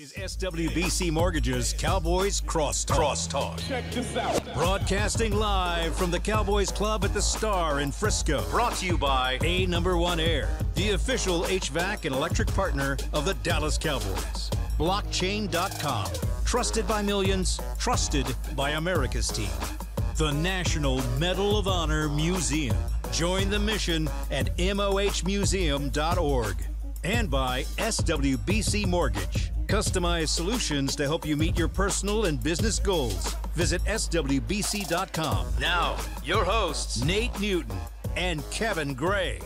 is SWBC Mortgages Cowboys Crosstalk. Check this out. Broadcasting live from the Cowboys Club at the Star in Frisco. Brought to you by A Number 1 Air, the official HVAC and electric partner of the Dallas Cowboys. Blockchain.com, trusted by millions, trusted by America's team. The National Medal of Honor Museum. Join the mission at mohmuseum.org. And by SWBC Mortgage. Customized solutions to help you meet your personal and business goals. Visit SWBC.com. Now, your hosts, Nate Newton and Kevin Gray.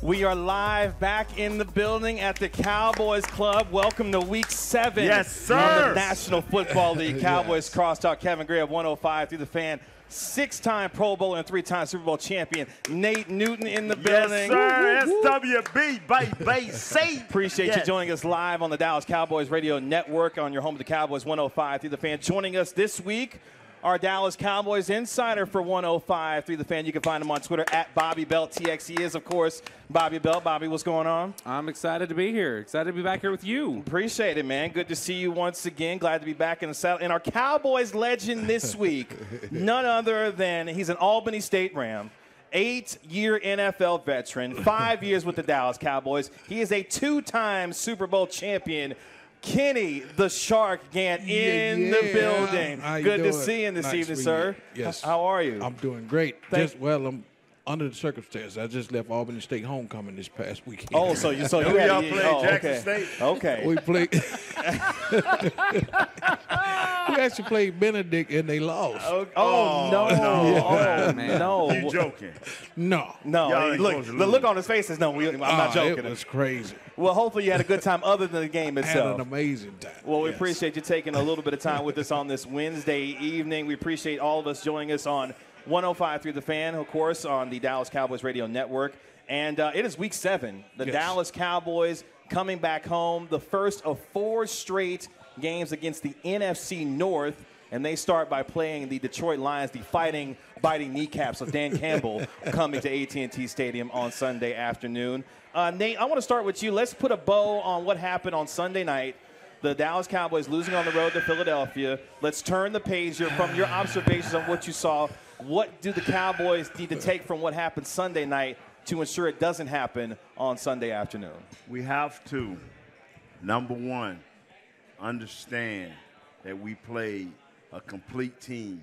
We are live back in the building at the Cowboys Club. Welcome to Week 7 on the National Football League. Cowboys Crosstalk. Kevin Gray of 105 through the fan. 6-time Pro Bowl and 3-time Super Bowl champion, Nate Newton in the building. Yes, sir. SWB, baby, safe. Appreciate you joining us live on the Dallas Cowboys Radio Network on your home to the Cowboys 105 through the fan. Joining us this week, our Dallas Cowboys insider for 105 through the fan. You can find him on Twitter at Bobby Belt TX. He is, of course, Bobby Belt. Bobby, what's going on? I'm excited to be here. Excited to be back here with you. Appreciate it, man. Good to see you once again. Glad to be back in the saddle. And our Cowboys legend this week, none other than he's an Albany State Ram, 8-year NFL veteran, 5 years with the Dallas Cowboys. He is a 2-time Super Bowl champion. Kenny the Shark Gant in the building. Good to see you this evening, sir. Yes. How are you? I'm doing great. Well, I'm under the circumstances. I just left Albany State homecoming this past weekend. Oh, so you y'all played Jackson State? Okay. We played. We actually played Benedict and they lost. Oh, no. Oh, man. No. You joking? No. Look, the look on his face is no. I'm not joking. It was crazy. Well, hopefully you had a good time other than the game itself. I had an amazing time. Well, we appreciate you taking a little bit of time with us on this Wednesday evening. We appreciate all of us joining us on 105 through the fan, of course, on the Dallas Cowboys Radio Network. And it is Week 7. The Dallas Cowboys coming back home, the first of 4 straight games against the NFC North. And they start by playing the Detroit Lions, the fighting, biting kneecaps of Dan Campbell, coming to AT&T Stadium on Sunday afternoon. Nate, I want to start with you. Let's put a bow on what happened on Sunday night. The Dallas Cowboys losing on the road to Philadelphia. Let's turn the page here from your observations on what you saw. What do the Cowboys need to take from what happened Sunday night to ensure it doesn't happen on Sunday afternoon? We have to, number one, understand that we played a complete team.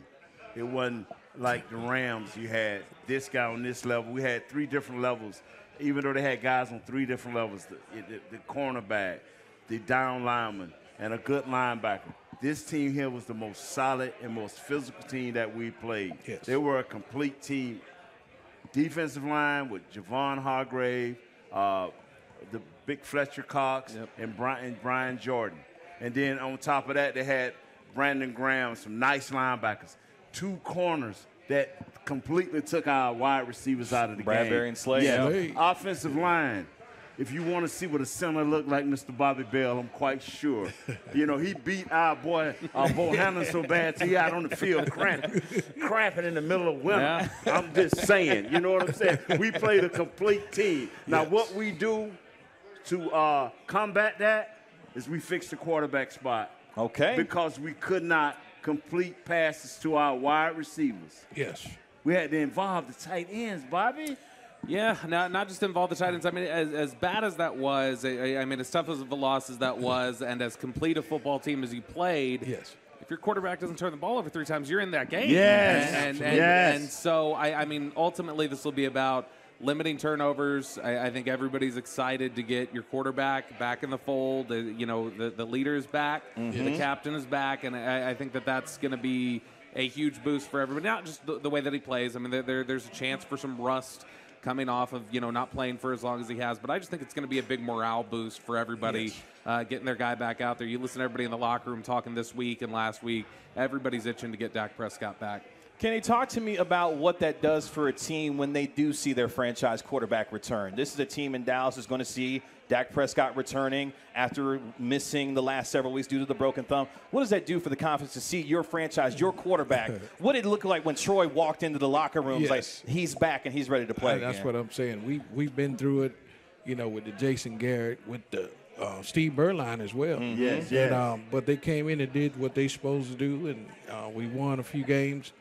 It wasn't like the Rams. You had this guy on this level. We had 3 different levels, even though they had guys on 3 different levels, the cornerback, the down lineman, and a good linebacker. This team here was the most solid and most physical team that we played. Yes. They were a complete team. Defensive line with Javon Hargrave, the big Fletcher Cox, and Brian Jordan. And then on top of that, they had Brandon Graham, some nice linebackers. 2 corners that completely took our wide receivers out of the game. Bradbury and Slade. Offensive line. If you want to see what a center looked like, Mr. Bobby Bell, I'm quite sure. You know, he beat our boy, Bohannon so bad, he out on the field cramping in the middle of winter. Yeah. I'm just saying. You know what I'm saying? We played a complete team. Now, what we do to combat that is we fix the quarterback spot. Okay. Because we could not complete passes to our wide receivers. Yes. We had to involve the tight ends, Bobby. Yeah, not just involve the tight ends. I mean, as bad as that was, I mean, as tough as of a loss as that was, and as complete a football team as you played, if your quarterback doesn't turn the ball over 3 times, you're in that game. And so, I mean, ultimately this will be about limiting turnovers. I think everybody's excited to get your quarterback back in the fold. You know, the leader is back, the captain is back, and I think that's going to be a huge boost for everybody, not just the way that he plays. I mean, there's a chance for some rust coming off of, you know, not playing for as long as he has. But I just think it's going to be a big morale boost for everybody, getting their guy back out there. You listen to everybody in the locker room talking this week and last week. Everybody's itching to get Dak Prescott back. Kenny, talk to me about what that does for a team when they do see their franchise quarterback return. This is a team in Dallas that's going to see Dak Prescott returning after missing the last several weeks due to the broken thumb. What does that do for the confidence to see your franchise, your quarterback? What did it look like when Troy walked into the locker room? Like, he's back and he's ready to play. That's what I'm saying. We've been through it, you know, with the Jason Garrett, with the Steve Berline as well. Mm-hmm. Yes, yes. And, but they came in and did what they supposed to do, and we won a few games.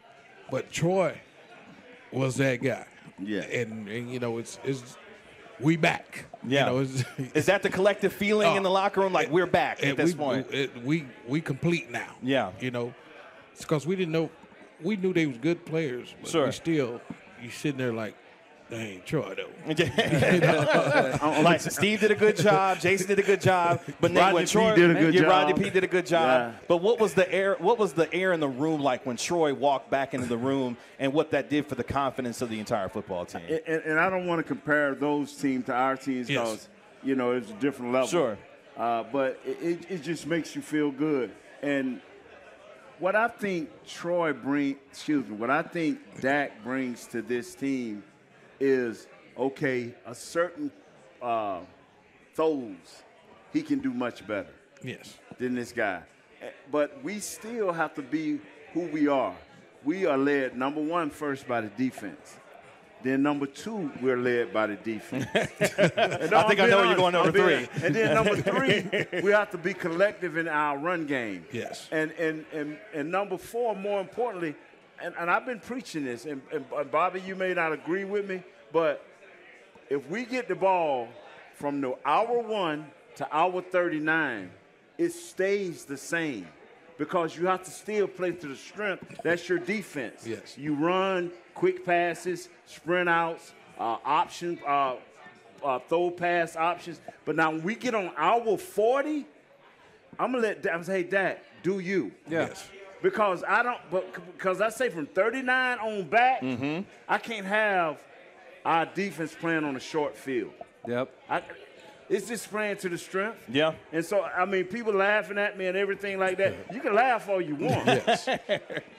But Troy was that guy. Yeah. And you know, it's we back. Yeah. You know, is that the collective feeling in the locker room? Like, we're back at this point. We complete now. Yeah. You know, it's because we didn't know. We knew they was good players, but sure. We still, you sitting there like, dang, Troy, though. Like, Steve did a good job. Jason did a good job. But then when Troy did a good job. Rodney P did a good job. Yeah. But what was the air in the room like when Troy walked back into the room, and what that did for the confidence of the entire football team? And I don't want to compare those teams to our teams because, you know, it's a different level. Sure. But it just makes you feel good. And what I think Dak brings to this team is, okay, a certain throws, he can do much better than this guy. But we still have to be who we are. We are led, number one, first by the defense. Then, number two, we're led by the defense. I think I know where you're going, number three. And then, number three, we have to be collective in our run game. Yes. And number four, more importantly, and I've been preaching this, and Bobby, you may not agree with me, but if we get the ball from the hour 1 to hour 39, it stays the same because you have to still play to the strength. That's your defense. Yes. You run quick passes, sprint outs, options, throw pass options. But now when we get on hour 40, I'm going to let Dak say, hey, Dak, do you. Yes. Because I say from 39 on back, I can't have our defense playing on a short field. Yep. It's just playing to the strength. Yeah. And so, I mean, people laughing at me and everything like that. You can laugh all you want. Yes.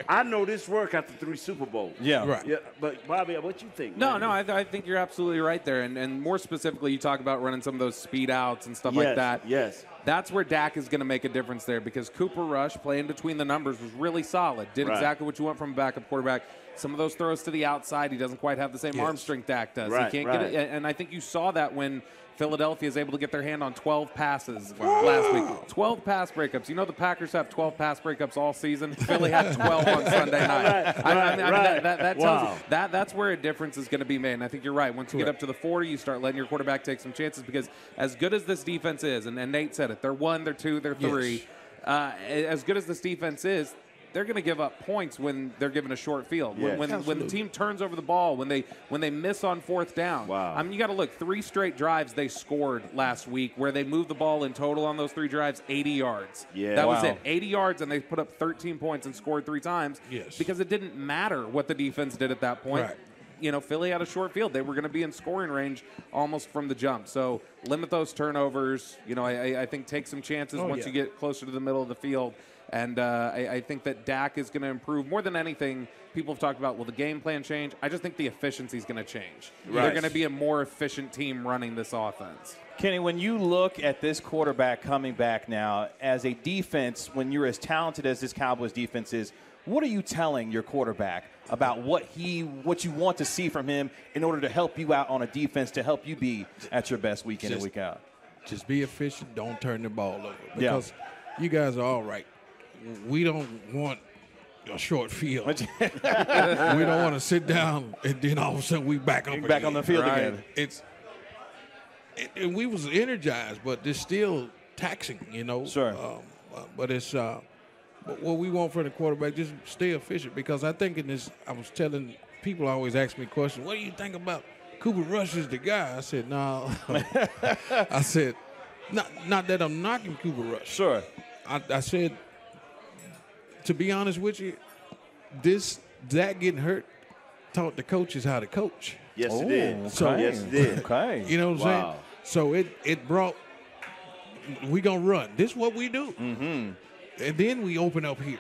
I know this work after 3 Super Bowls. Yeah. Right. Yeah. But, Bobby, what you think? No, I think you're absolutely right there. And more specifically, you talk about running some of those speed outs and stuff like that. Yes. That's where Dak is going to make a difference there because Cooper Rush, playing between the numbers, was really solid. Did exactly what you want from a backup quarterback. Some of those throws to the outside, he doesn't quite have the same arm strength Dak does. Right, he can't get it. And I think you saw that when Philadelphia is able to get their hand on 12 passes last week. 12 pass breakups. You know the Packers have 12 pass breakups all season. Philly had 12 on Sunday night. That's where a difference is going to be made. And I think you're right. Once you get up to the 40, you start letting your quarterback take some chances because as good as this defense is, and Nate said it, they're 1, they're 2, they're 3. As good as this defense is, they're going to give up points when they're given a short field. Yes, when the team turns over the ball, when they miss on 4th down. Wow. I mean, you got to look, 3 straight drives they scored last week where they moved the ball in total on those 3 drives 80 yards. Yeah, that was it, 80 yards, and they put up 13 points and scored 3 times because it didn't matter what the defense did at that point. Right. You know, Philly had a short field. They were going to be in scoring range almost from the jump. So limit those turnovers. You know, I think take some chances once you get closer to the middle of the field. And I think that Dak is going to improve more than anything. People have talked about, will the game plan change? I just think the efficiency is going to change. Right. They're going to be a more efficient team running this offense. Kenny, when you look at this quarterback coming back now, as a defense, when you're as talented as this Cowboys defense is, what are you telling your quarterback about what you want to see from him in order to help you out on a defense, to help you be at your best week in and week out? Just be efficient. Don't turn the ball over. Because you guys are all right. We don't want a short field. We don't want to sit down and then all of a sudden we back up again. On the field again. And we was energized, but it's still taxing, you know. Sure. But it's what we want from the quarterback, just stay efficient. Because I think in this, I was telling people always ask me questions, what do you think about Cooper Rush is the guy? I said, no. I said, not that I'm knocking Cooper Rush. Sure. I said, to be honest with you, Dak getting hurt taught the coaches how to coach. Yes, it did. Okay. So, yes, it did. Okay. You know what I'm saying? So it brought, we gonna run. This is what we do. Mm-hmm. And then we open up here.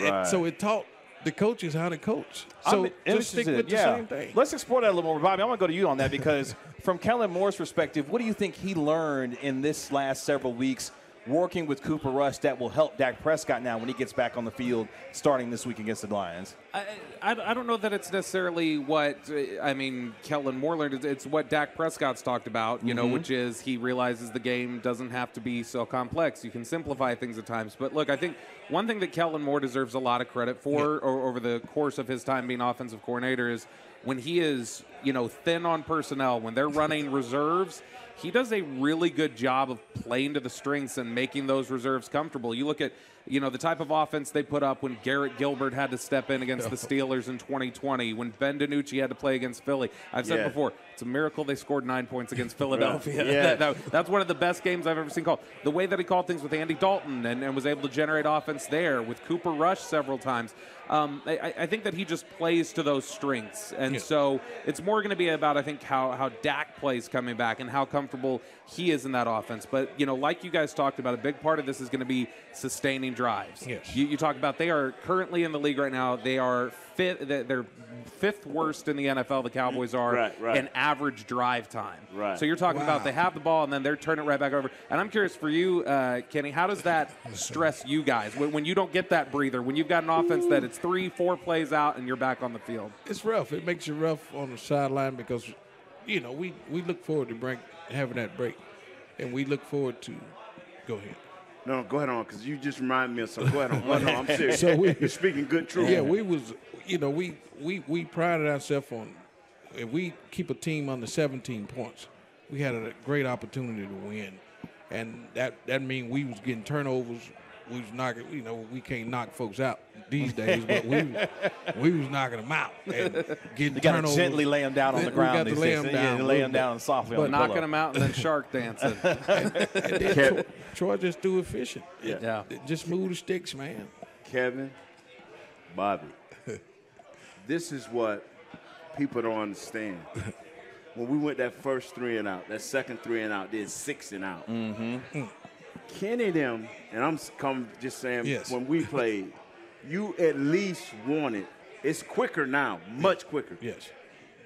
Right. So it taught the coaches how to coach. So just stick with the same thing. Let's explore that a little more. Bobby, I want to go to you on that because from Kellen Moore's perspective, what do you think he learned in this last several weeks working with Cooper Rush that will help Dak Prescott now when he gets back on the field starting this week against the Lions? I don't know that it's necessarily what, I mean, Kellen Moreland, it's what Dak Prescott's talked about, you know, which is he realizes the game doesn't have to be so complex. You can simplify things at times. But, look, I think one thing that Kellen Moore deserves a lot of credit for over the course of his time being offensive coordinator is when he is, you know, thin on personnel, when they're running reserves, he does a really good job of playing to the strengths and making those reserves comfortable. You look at, you know, the type of offense they put up when Garrett Gilbert had to step in against the Steelers in 2020, when Ben DiNucci had to play against Philly. I've said before, it's a miracle they scored 9 points against Philadelphia. That's one of the best games I've ever seen called. The way that he called things with Andy Dalton and was able to generate offense there, with Cooper Rush several times. I think that he just plays to those strengths. And so it's more going to be about, I think, how Dak plays coming back and how comfortable he is in that offense. But, you know, like you guys talked about, a big part of this is going to be sustaining drives. You talk about they are currently in the league right now. They are fifth worst in the NFL, the Cowboys are, in average drive time. So you're talking about they have the ball and then they're turning it right back over. And I'm curious for you, Kenny, how does that stress you guys when you don't get that breather, when you've got an offense that it's 3-4 plays out and you're back on the field? It's rough. It makes you rough on the sideline because, you know, we look forward to having that break. And we look forward to – go ahead. No, go ahead on, because you just remind me of something. Go ahead on. No, I'm serious. So you're speaking good truth. Yeah, we was – you know, we prided ourselves on – if we keep a team under 17 points, we had a great opportunity to win. And that means we was getting turnovers. We was knocking – you know, we can't knock folks out these days, but we was knocking them out. And getting turnovers. You got to gently lay them down on the ground. You got to lay them down. Lay them down softly. But knocking them out and then shark dancing. And Troy just threw it fishing. Just move the sticks, man. Kevin, Bobby, this is what people don't understand. When we went that first 3-and-out, that second 3-and-out, then 6-and-out. Kenny them, and I'm just saying, when we played, you at least wanted. It's quicker now, much quicker.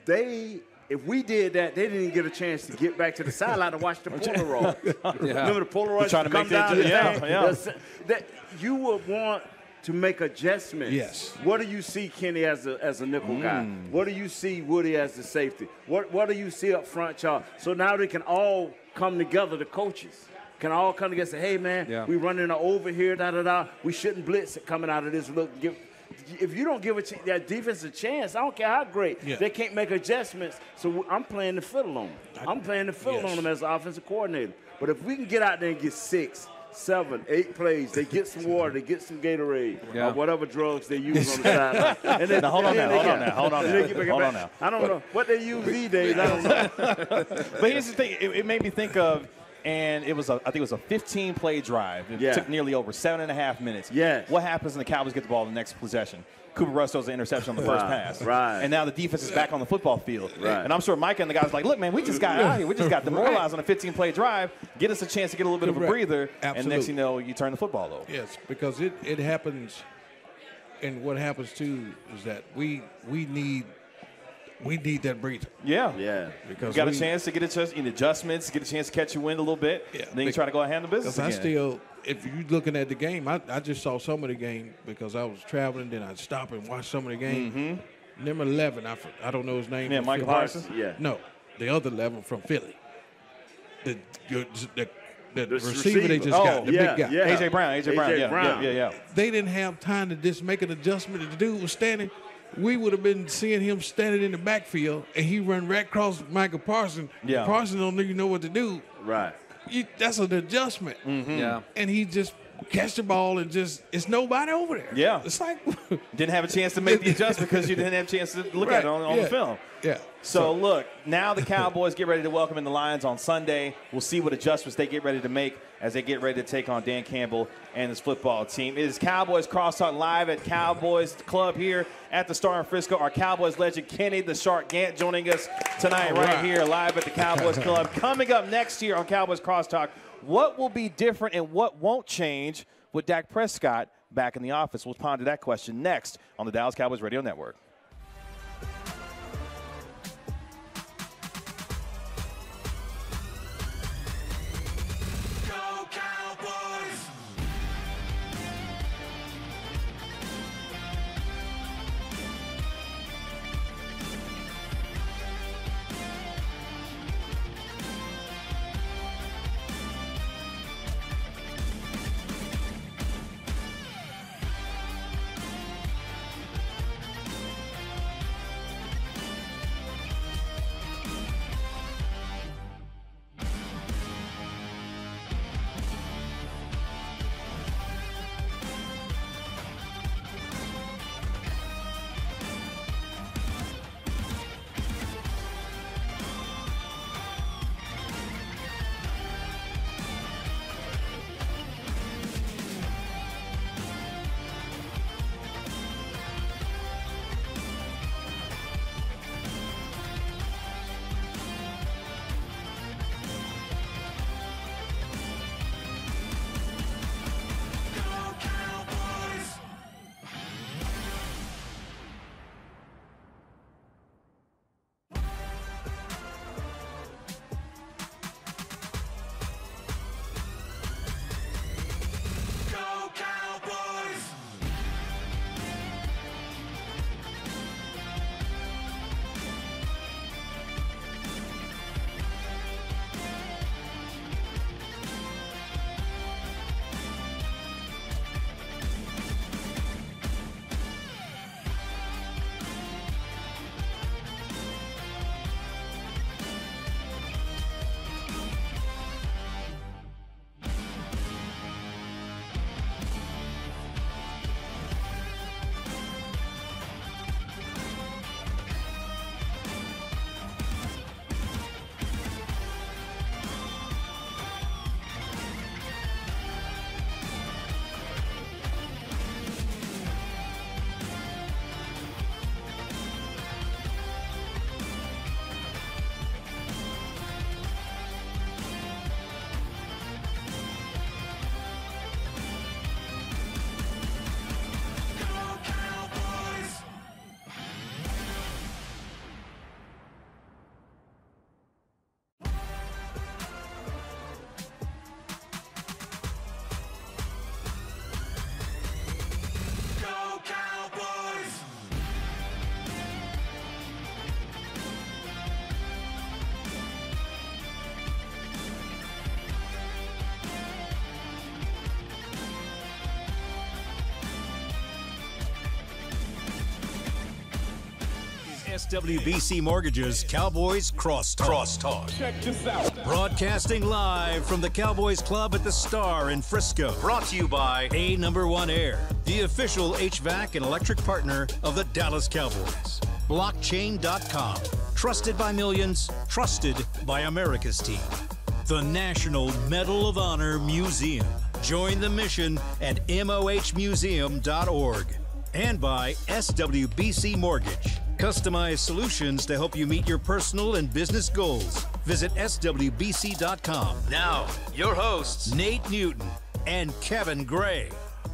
They, if we did that, they didn't get a chance to get back to the sideline to watch the Polaroids. Remember the Polaroids trying to come down? That you would want to make adjustments. What do you see Kenny as a nickel guy? What do you see Woody as the safety? What do you see up front, y'all? So now they can all come together, the coaches. Can all come together and say, hey, man, we running over here, da-da-da. We shouldn't blitz it coming out of this look. If you don't give that defense a chance, I don't care how great. They can't make adjustments. So I'm playing the fiddle on them. I'm playing the fiddle on them as an offensive coordinator. But if we can get out there and get 6, 7, 8 plays, they get some water, they get some Gatorade, or whatever drugs they use on the sideline. And hold on now. I don't know what they use these days. I don't know. But here's the thing. It made me think of, and it was, I think it was a 15-play drive. It took nearly over 7.5 minutes. What happens when the Cowboys get the ball in the next possession? Cooper Rush throws an interception on the first pass. And now the defense is back on the football field. And I'm sure Micah and the guys are like, look, man, we just got out here. We just got demoralized on a 15-play drive. Get us a chance to get a little bit of a breather. And next thing you know, you turn the football over. Yes, because it happens. And what happens, too, is that we need that breather. Because you got a chance to get adjustments, get a chance to catch your wind a little bit, and then you try to go ahead and business again. If you're looking at the game, I just saw some of the game because I was traveling, then I'd stop and watch some of the game. Number 11, I don't know his name. Michael Parsons? No, the other 11 from Philly. The receiver they just got, the big guy. A.J. Brown, They didn't have time to just make an adjustment. The dude was standing. We would have been seeing him standing in the backfield, and he run right across Michael Parsons. Parsons don't even know what to do. That's an adjustment. And he just catch the ball and just it's nobody over there. It's like didn't have a chance to make the adjustment because you didn't have a chance to look at it on the film. So look, now the Cowboys get ready to welcome in the Lions on Sunday. We'll see what adjustments they get ready to make as they get ready to take on Dan Campbell and his football team. It is Cowboys Crosstalk live at Cowboys Club here at the Star in Frisco. Our Cowboys legend, Kenny the Shark Gant, joining us tonight right here live at the Cowboys Club. Coming up next year on Cowboys Crosstalk, what will be different and what won't change with Dak Prescott back in the office? We'll ponder that question next on the Dallas Cowboys Radio Network. Go Cowboys! SWBC Mortgages Cowboys Crosstalk. Check this out. Broadcasting live from the Cowboys Club at the Star in Frisco. Brought to you by A Number 1 Air, the official HVAC and electric partner of the Dallas Cowboys. Blockchain.com, trusted by millions, trusted by America's team. The National Medal of Honor Museum. Join the mission at mohmuseum.org. And by SWBC Mortgage. Customized solutions to help you meet your personal and business goals. Visit SWBC.com. Now, your hosts, Nate Newton and Kevin Gray.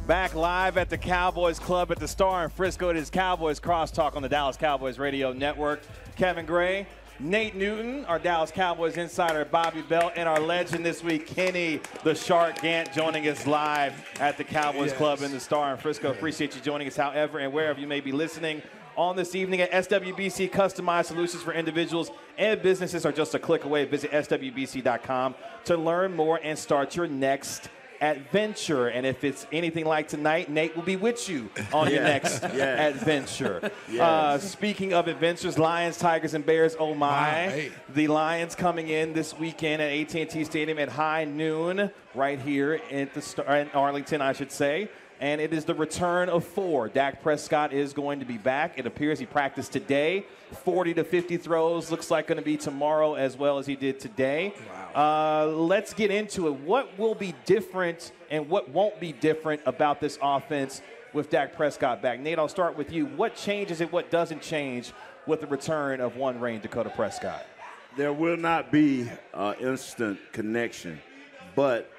Back live at the Cowboys Club at the Star in Frisco. It is Cowboys Crosstalk on the Dallas Cowboys Radio Network. Kevin Gray, Nate Newton, our Dallas Cowboys insider, Bobby Bell, and our legend this week, Kenny the Shark Gant, joining us live at the Cowboys Club in the Star in Frisco. Appreciate you joining us however and wherever you may be listening. On this evening at SWBC, customized solutions for individuals and businesses are just a click away. Visit SWBC.com to learn more and start your next adventure. And if it's anything like tonight, Nate will be with you on your next adventure. Speaking of adventures, Lions, Tigers, and Bears, oh my. The Lions coming in this weekend at AT&T Stadium at high noon right here at the Star, in Arlington, I should say. And it is the return of four. Dak Prescott is going to be back. It appears he practiced today. 40 to 50 throws. Looks like going to be tomorrow as well as he did today. Wow. Let's get into it. What will be different and what won't be different about this offense with Dak Prescott back? Nate, I'll start with you. What changes and what doesn't change with the return of one-reign Dakota Prescott? There will not be instant connection, but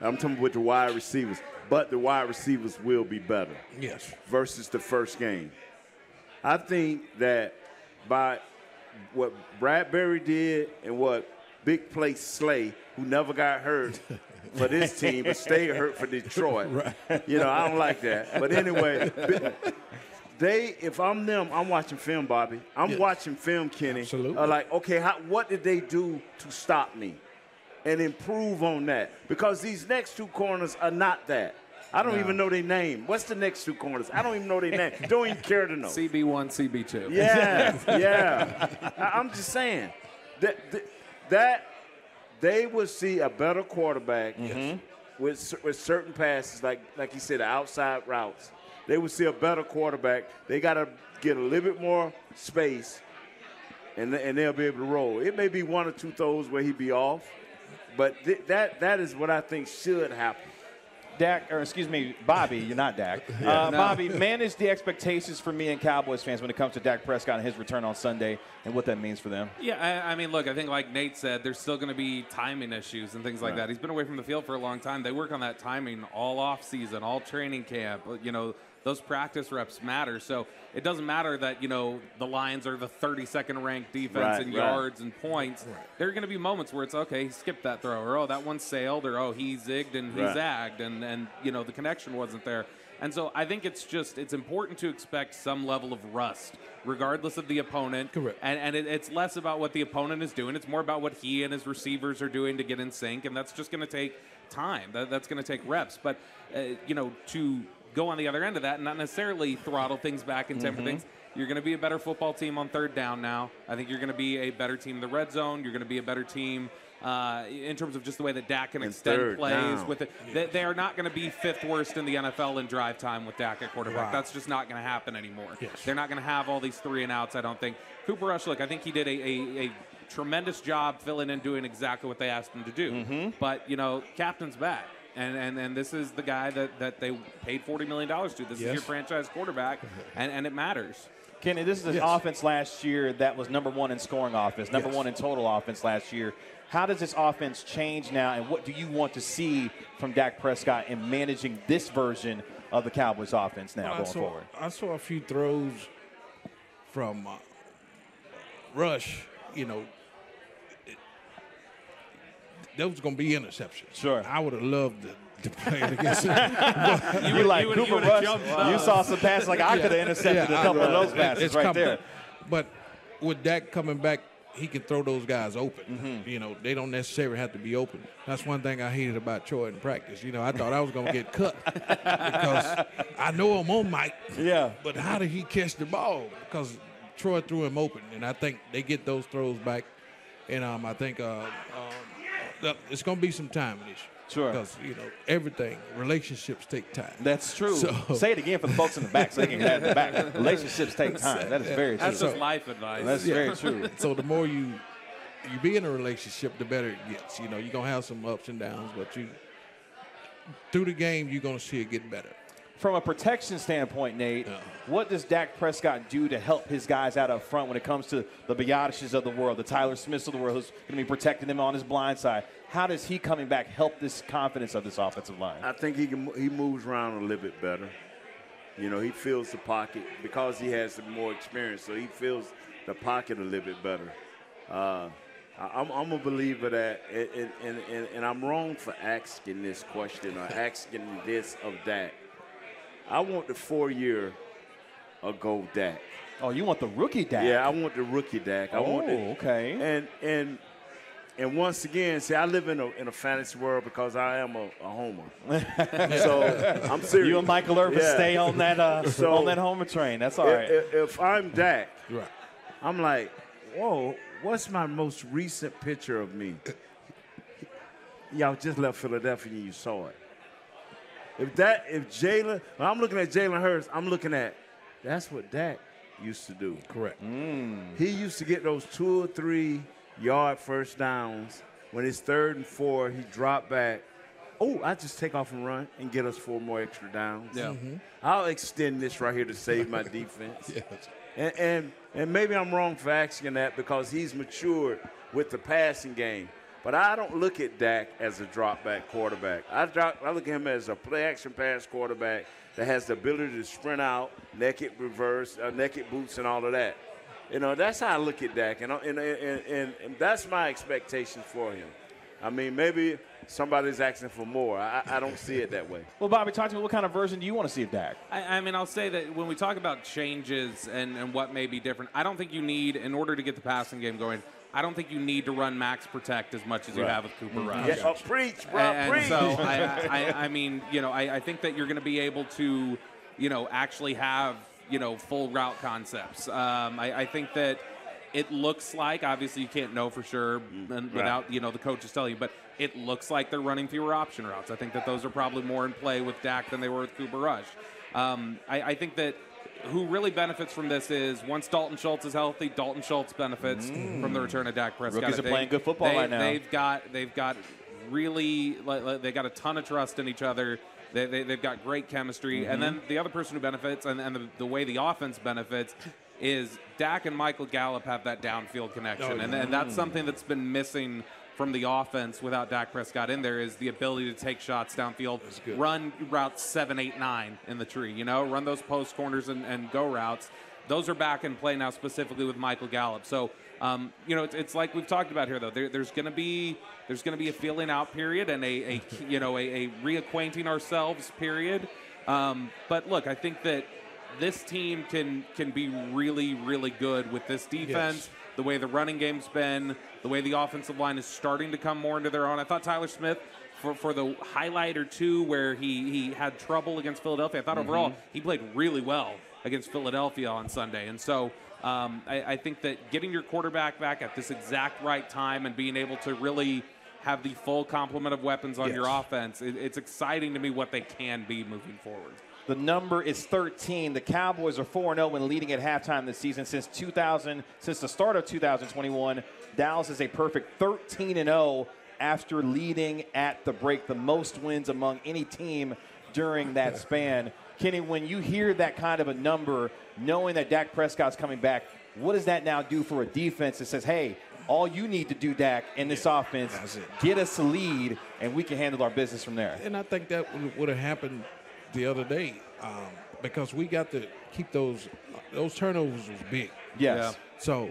I'm talking with the wide receivers. But the wide receivers will be better. Yes. Versus the first game. I think that by what Bradbury did and what Big Play Slay, who never got hurt for this team but stayed hurt for Detroit. Right. You know, I don't like that. But anyway, if I'm them, I'm watching film, Bobby. I'm watching film, Kenny. Absolutely. Like, okay, what did they do to stop me? And improve on that, because these next two corners are not that. I don't even know their name. What's the next two corners? I don't even know their name. Don't even care to know. CB1, CB2. Yeah, yeah. I'm just saying that they will see a better quarterback with certain passes, like you said, the outside routes. They will see a better quarterback. They got to get a little bit more space, and they'll be able to roll. It may be one or two throws where he'd be off. But that is what I think should happen. Bobby, you're not Dak. Bobby, manage the expectations for me and Cowboys fans when it comes to Dak Prescott and his return on Sunday and what that means for them. Yeah, I mean, look, I think like Nate said, there's still going to be timing issues and things like that. He's been away from the field for a long time. They work on that timing all off season, all training camp. You know, those practice reps matter. So it doesn't matter that, you know, the Lions are the 32nd ranked defense in yards and points. Right. There are going to be moments where it's, okay, he skipped that throw, or, oh, that one sailed, or, oh, he zigged and he zagged, and, you know, the connection wasn't there. And so I think it's just, it's important to expect some level of rust, regardless of the opponent. Correct. And it's less about what the opponent is doing. It's more about what he and his receivers are doing to get in sync, and that's just going to take time. That's going to take reps. But, you know, to go on the other end of that and not necessarily throttle things back and temper things. You're going to be a better football team on third down now. I think you're going to be a better team in the red zone. You're going to be a better team in terms of just the way that Dak can extend plays. With it. They are not going to be fifth worst in the NFL in drive time with Dak at quarterback. Wow. That's just not going to happen anymore. Yes. They're not going to have all these three and outs, I don't think. Cooper Rush, look, I think he did a tremendous job filling in, doing exactly what they asked him to do. But, you know, captain's back. And this is the guy that they paid $40 million to. This is your franchise quarterback, and it matters. Kenny, this is an offense last year that was number one in scoring offense, number one in total offense last year. How does this offense change now, and what do you want to see from Dak Prescott in managing this version of the Cowboys offense now forward? I saw a few throws from Rush, you know, that was going to be interception. Sure. I would have loved to play against him. You're like Cooper Rush. You saw some passes like I could have intercepted a couple of those passes right there. But with Dak coming back, he can throw those guys open. You know, they don't necessarily have to be open. That's one thing I hated about Troy in practice. You know, I thought I was going to get cut because I know I'm on Mike. Yeah. But how did he catch the ball? Because Troy threw him open, and I think they get those throws back. And I think it's going to be some timing issue. Sure. Because, you know, everything, relationships take time. That's true. So, say it again for the folks in the back so they can have it back. Relationships take time. That is very true. That's just life advice. That's very true. So the more you be in a relationship, the better it gets. You know, you're going to have some ups and downs, but through the game, you're going to see it get better. From a protection standpoint, Nate, what does Dak Prescott do to help his guys out up front when it comes to the Biotishes of the world, the Tyler Smiths of the world, who's going to be protecting them on his blind side? How does he coming back help this confidence of this offensive line? I think he moves around a little bit better. You know, he feels the pocket because he has some more experience, so he feels the pocket a little bit better. I'm a believer that, and I'm wrong for asking this question or asking this of Dak. I want the four-year-ago Dak. Oh, you want the rookie Dak? Yeah, I want the rookie Dak. Okay. And once again, see, I live in a fantasy world because I am a homer. So I'm serious. You and Michael Irvin stay on that on that homer train. That's all right. If I'm Dak, I'm like, whoa, what's my most recent picture of me? Y'all just left Philadelphia and you saw it. If Jalen, when I'm looking at Jalen Hurts, I'm looking at, that's what Dak used to do. Correct. Mm. He used to get those 2 or 3 yard first downs. When it's 3rd and 4, he dropped back. Oh, I just take off and run and get us 4 more extra downs. Yeah. Mm-hmm. I'll extend this right here to save my defense. And maybe I'm wrong for asking that because he's matured with the passing game. But I don't look at Dak as a drop-back quarterback. I look at him as a play-action pass quarterback that has the ability to sprint out, naked reverse, naked boots, and all of that. You know, that's how I look at Dak, and that's my expectation for him. I mean, maybe somebody's asking for more. I don't see it that way. Well, Bobby, talk to me. What kind of version do you want to see of Dak? I mean, I'll say that when we talk about changes and what may be different, I don't think you need, in order to get the passing game going, I don't think you need to run max protect as much as you have with Cooper Rush. Yeah. Oh, preach, bro, preach. So, I mean, you know, I think that you're going to be able to, you know, actually have, you know, full route concepts. I think that it looks like, obviously you can't know for sure without, you know, the coaches telling you, but it looks like they're running fewer option routes. I think that those are probably more in play with Dak than they were with Cooper Rush. I think that who really benefits from this is once Dalton Schultz is healthy, Dalton Schultz benefits from the return of Dak Prescott. Rookies are playing good football right now. They've got really they got a ton of trust in each other. They've got great chemistry. And then the other person who benefits and the way the offense benefits is Dak and Michael Gallup have that downfield connection. And that's something that's been missing from the offense without Dak Prescott in there is the ability to take shots downfield, run routes 7, 8, 9 in the tree, you know, run those post corners and go routes. Those are back in play now specifically with Michael Gallup. So, you know, it's like we've talked about here, though. There's going to be a feeling out period and a reacquainting ourselves period. But look, I think that this team can be really, really good with this defense. Yes. The way the running game's been, the way the offensive line is starting to come more into their own. I thought Tyler Smith, for the highlight or two where he had trouble against Philadelphia, I thought overall he played really well against Philadelphia on Sunday. And so I think that getting your quarterback back at this exact right time and being able to really have the full complement of weapons on your offense, it's exciting to me what they can be moving forward. The number is 13. The Cowboys are 4-0 when leading at halftime this season. Since the start of 2021, Dallas is a perfect 13-0 after leading at the break. The most wins among any team during that span. Kenny, when you hear that kind of a number, knowing that Dak Prescott's coming back, what does that now do for a defense that says, hey, all you need to do, Dak, in this offense, get us a lead, and we can handle our business from there? And I think that would have happened the other day, because we got to keep those turnovers was big. Yes. Yeah. So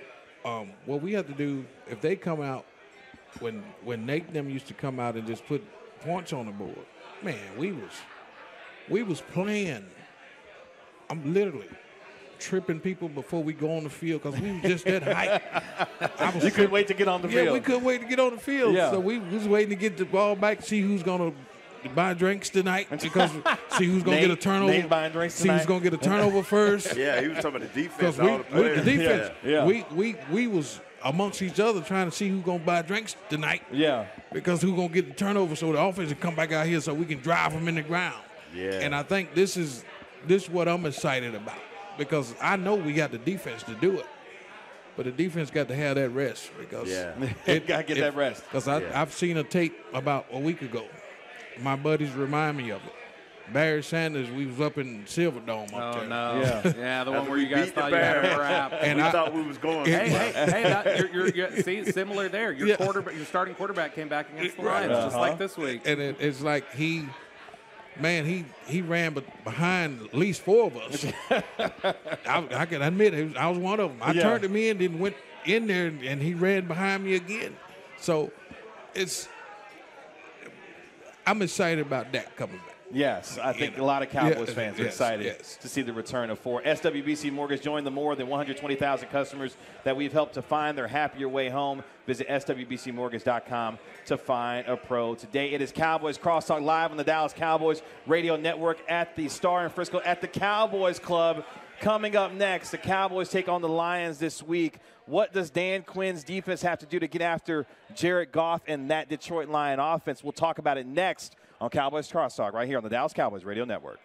what we have to do, if they come out, when Nate and them used to come out and just put points on the board, man, we was playing. I'm literally tripping people before we go on the field because we was just that hype. You couldn't wait to get on the field. Yeah, we couldn't wait to get on the field. Yeah. So we was waiting to get the ball back, see who's going to buying drinks tonight because see who's going to get a turnover. Nate buying drinks tonight. See who's going to get a turnover first. Yeah, he was talking about the defense. We was amongst each other trying to see who's going to buy drinks tonight. Yeah. Because who's going to get the turnover so the offense can come back out here so we can drive them in the ground. Yeah. And I think this is what I'm excited about because I know we got the defense to do it. But the defense got to have that rest because it got to get that rest. Because I've seen a tape about a week ago. My buddies remind me of it. Barry Sanders, we was up in Silver Dome up there. Oh, no. Yeah, the one where you guys thought you had a wrap. And I thought we was going. Similar there. Your quarterback, your starting quarterback came back against the Lions just like this week. And it's like he ran behind at least four of us. I can admit it. I was one of them. I turned him in, then went in there, and he ran behind me again. So I'm excited about Dak coming back. Yes, I think a lot of Cowboys fans are excited to see the return of four. SWBC Mortgage, join the more than 120,000 customers that we've helped to find their happier way home. Visit SWBCMortgage.com to find a pro today. It is Cowboys Crosstalk live on the Dallas Cowboys Radio Network at the Star in Frisco at the Cowboys Club. Coming up next, the Cowboys take on the Lions this week. What does Dan Quinn's defense have to do to get after Jared Goff and that Detroit Lion offense? We'll talk about it next on Cowboys Crosstalk right here on the Dallas Cowboys Radio Network.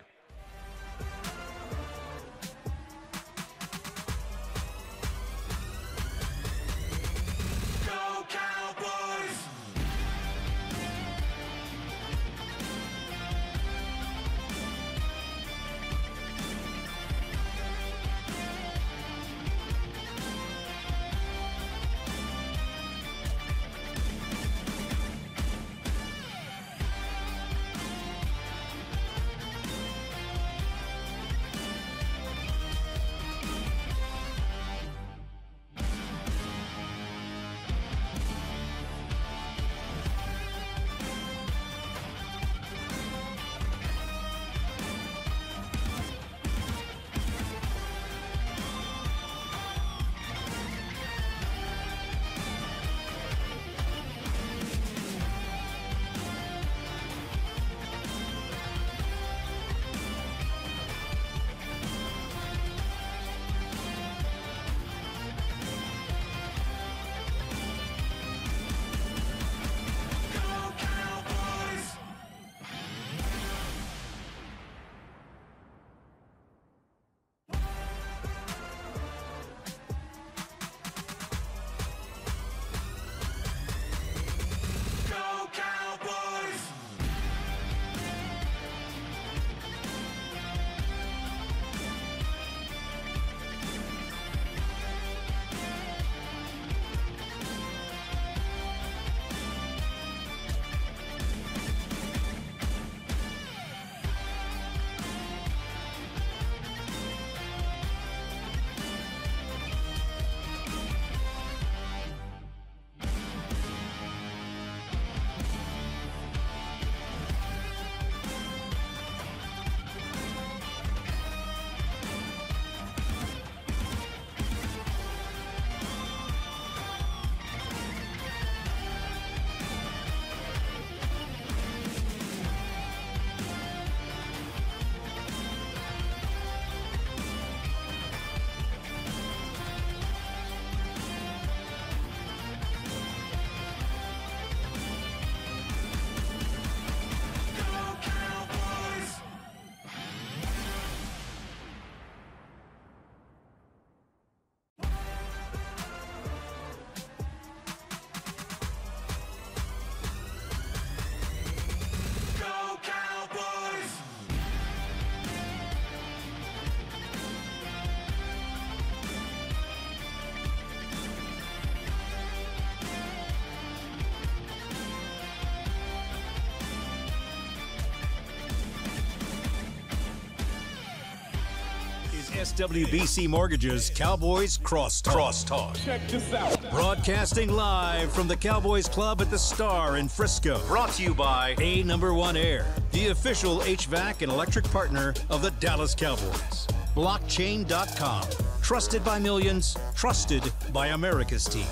SWBC Mortgages Cowboys Crosstalk. Check this out. Broadcasting live from the Cowboys Club at the Star in Frisco. Brought to you by A Number 1 Air, the official HVAC and electric partner of the Dallas Cowboys. Blockchain.com. Trusted by millions, trusted by America's team.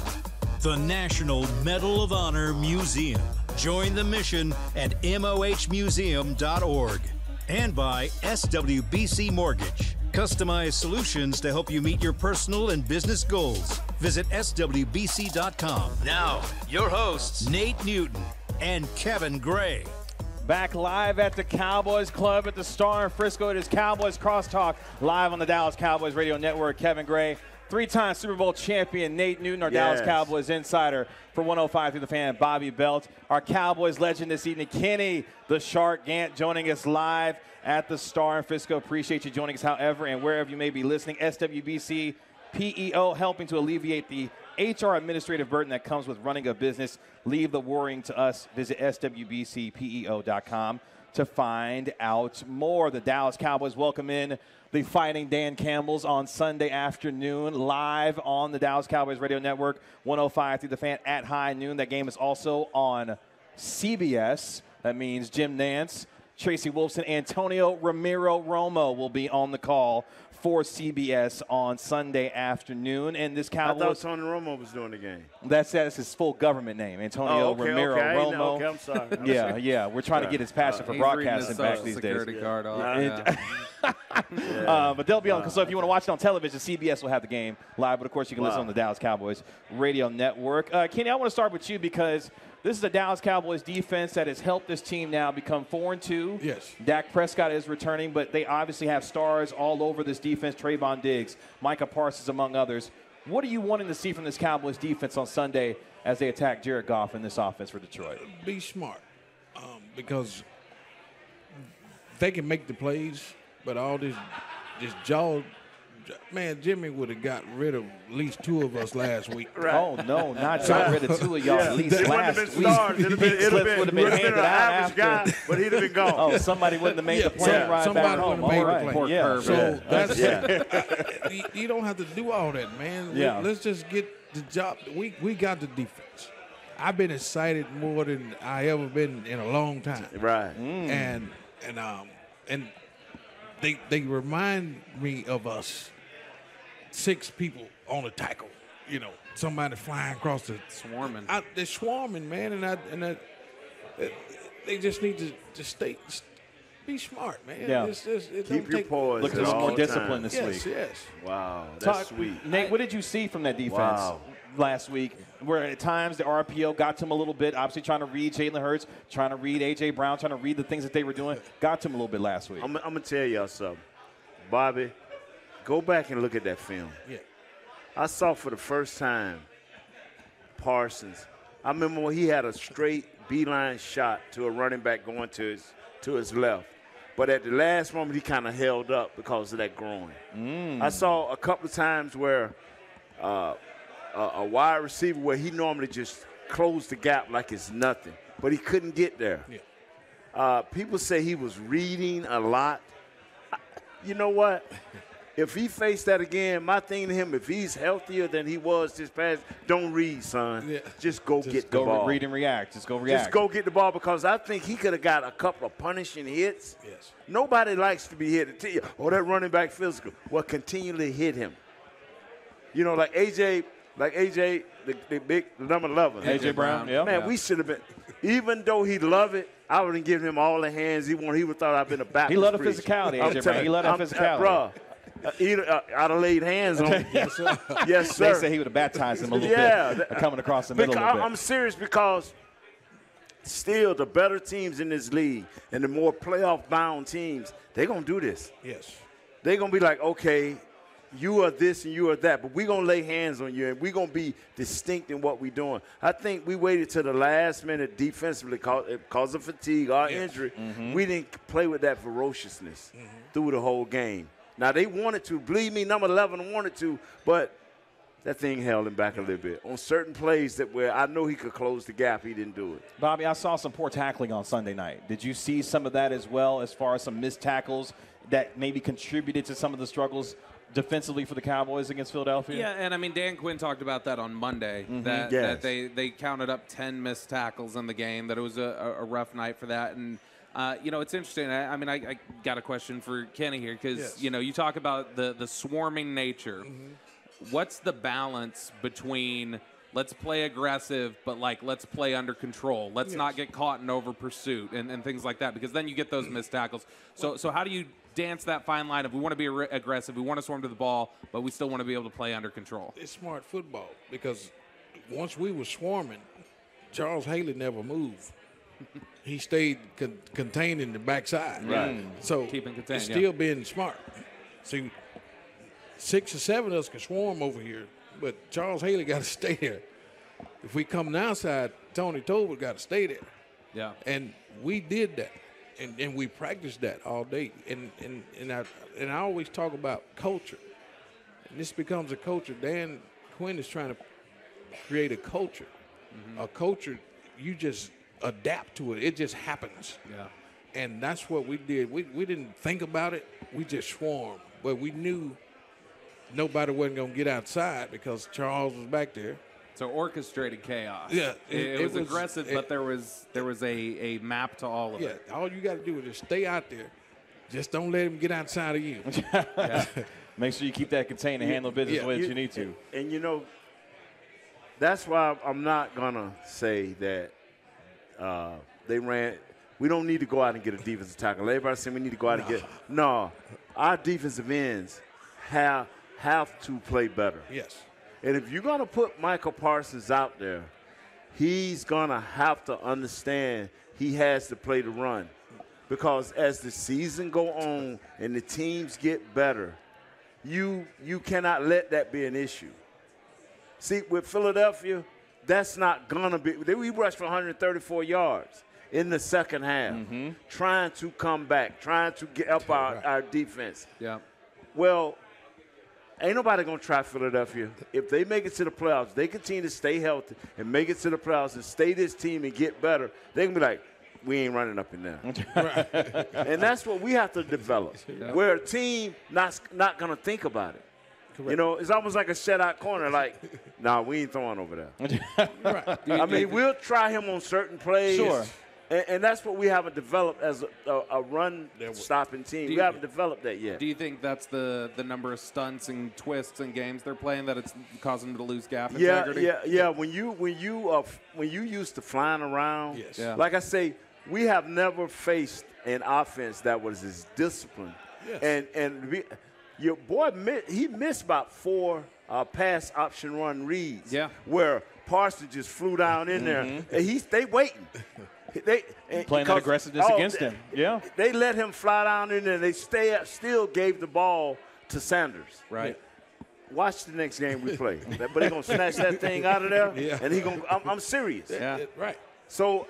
The National Medal of Honor Museum. Join the mission at mohmuseum.org. And by SWBC Mortgage. Customized solutions to help you meet your personal and business goals. Visit SWBC.com. Now, your hosts, Nate Newton and Kevin Gray. Back live at the Cowboys Club at the Star in Frisco. It is Cowboys Crosstalk, live on the Dallas Cowboys Radio Network. Kevin Gray, three-time Super Bowl champion Nate Newton, our Dallas Cowboys insider for 105 Through the Fan, Bobby Belt. Our Cowboys legend this evening, Kenny the Shark Gant, joining us live at the Star in Frisco. Appreciate you joining us, however, and wherever you may be listening. SWBC PEO, helping to alleviate the HR administrative burden that comes with running a business. Leave the worrying to us. Visit SWBCPEO.com to find out more. The Dallas Cowboys welcome in the Fighting Dan Campbells on Sunday afternoon, live on the Dallas Cowboys Radio Network, 105 Through the Fan at high noon. That game is also on CBS. That means Jim Nance, Tracy Wolfson, Antonio Ramiro Romo will be on the call for CBS on Sunday afternoon. And this Cowboys, I thought Tony Romo was doing the game. That's his full government name, Antonio Ramiro Romo. Okay, I'm sorry. Yeah. We're trying to get his passion for broadcasting back these days. But they'll be on. So if you want to watch it on television, CBS will have the game live. But, of course, you can listen on the Dallas Cowboys Radio Network. Kenny, I want to start with you because this is a Dallas Cowboys defense that has helped this team now become 4-2. Yes. Dak Prescott is returning, but they obviously have stars all over this defense. Trayvon Diggs, Micah Parsons, among others. What are you wanting to see from this Cowboys defense on Sunday as they attack Jared Goff in this offense for Detroit? Be smart, because they can make the plays, but all this jaw. Man, Jimmy would have got rid of at least two of us last week. Right. Oh, no, not got rid of two of y'all at least last week. It would have been an average guy, but he'd have been gone. Oh, somebody wouldn't have made the play right back home. Somebody would have made the play. Yeah. So that's it. You don't have to do all that, man. Yeah. Let's just get the job. We got the defense. I've been excited more than I ever been in a long time. Right. And they remind me of us. 6 people on a tackle, you know, somebody flying across the swarming. They're swarming, man, they just need to be smart, man. Yeah. Keep your poise. Look at more discipline this week. Yes. Wow, that's sweet. Nate, what did you see from that defense last week? Where at times the RPO got to him a little bit, obviously trying to read Jalen Hurts, trying to read A.J. Brown, trying to read the things that they were doing. Got to him a little bit last week. I'm going to tell y'all something. Bobby, go back and look at that film. Yeah. I saw for the first time Parsons. I remember when he had a straight beeline shot to a running back going to his left. But at the last moment, he kind of held up because of that groin. I saw a couple of times where a wide receiver where he normally just closed the gap like it's nothing, but he couldn't get there. Yeah. People say he was reading a lot. You know what? If he faced that again, my thing to him, if he's healthier than he was this past, don't read, son. Yeah. Just go get the ball. Just go read and react. Just go get the ball, because I think he could have got a couple of punishing hits. Yes. Nobody likes to be hit. That running back physical. Well, continually hit him. You know, like A.J., the big number 11. A.J. Brown, yeah. Man, we should have been, even though he loved it, I wouldn't give him all the hands he wanted. He would have thought I'd been a back. He loved the physicality, A.J. Brown. He loved the physicality. Bro. I'd have laid hands on him. Yes, sir. Yes, sir. They say he would have baptized him a little bit, coming across the middle a little bit. I'm serious, because still the better teams in this league and the more playoff-bound teams, they're going to do this. Yes. They're going to be like, okay, you are this and you are that, but we're going to lay hands on you, and we're going to be distinct in what we're doing. I think we waited to the last minute defensively because of fatigue or injury. Mm-hmm. We didn't play with that ferociousness through the whole game. Now, they wanted to. Believe me, number 11 wanted to, but that thing held him back a little bit. On certain plays where I know he could close the gap, he didn't do it. Bobby, I saw some poor tackling on Sunday night. Did you see some of that as well, as far as some missed tackles that maybe contributed to some of the struggles defensively for the Cowboys against Philadelphia? Yeah, and, I mean, Dan Quinn talked about that on Monday, that they counted up 10 missed tackles in the game, that it was a rough night for that. And you know, it's interesting. I mean, I got a question for Kenny here, because, you know, you talk about the swarming nature. What's the balance between let's play aggressive, but like let's play under control. Let's not get caught in over pursuit and things like that, because then you get those missed tackles. So how do you dance that fine line of we want to be aggressive, we want to swarm to the ball, but we still want to be able to play under control? It's smart football, because once we were swarming, Charles Haley never moved. He stayed contained in the backside. Right. So keeping contained, still being smart. See, 6 or 7 of us can swarm over here, but Charles Haley got to stay there. If we come outside, Tony Tolbert got to stay there. Yeah. And we did that, and we practiced that all day. And I always talk about culture. And this becomes a culture. Dan Quinn is trying to create a culture. Mm-hmm. A culture, you just adapt to it. It just happens. Yeah. And that's what we did. We didn't think about it. We just swarmed. But we knew nobody wasn't going to get outside because Charles was back there. So orchestrated chaos. Yeah. It was aggressive, but there was a map to all of it. Yeah. All you got to do is just stay out there. Just don't let him get outside of you. Yeah. Make sure you keep that contained and handle business the way that you need to. And, you know, that's why I'm not going to say that they ran. We don't need to go out and get a defensive tackle. Everybody said we need to go out and get. No, our defensive ends have to play better. Yes. And if you're going to put Michael Parsons out there, he's going to have to understand he has to play the run, because as the season go on and the teams get better, you cannot let that be an issue. See, with Philadelphia, that's not going to be. We rushed for 134 yards in the second half, trying to come back, trying to get up our defense. Yeah. Well, ain't nobody going to try Philadelphia. If they make it to the playoffs, they continue to stay healthy and make it to the playoffs and stay this team and get better, they're going to be like, we ain't running up in there. Right. And that's what we have to develop. Yeah. We're a team not going to think about it. Correct. You know, it's almost like a shutout corner. Like, nah, we ain't throwing over there. Right. I mean, we'll try him on certain plays. Sure. And that's what we haven't developed as a run-stopping team. We haven't developed that yet. Do you think that's the number of stunts and twists and games they're playing that it's causing them to lose gap integrity? Yeah. When you used to flying around, like I say, we have never faced an offense that was as disciplined. Yes. And your boy, he missed about 4 pass option run reads. Yeah. Where Parsons just flew down in there, and they waiting. Playing that aggressiveness against him. Yeah. They let him fly down in there. They still gave the ball to Sanders. Right. Watch the next game we play. But they're going to snatch that thing out of there, and he's going to – I'm serious. Yeah. Right. So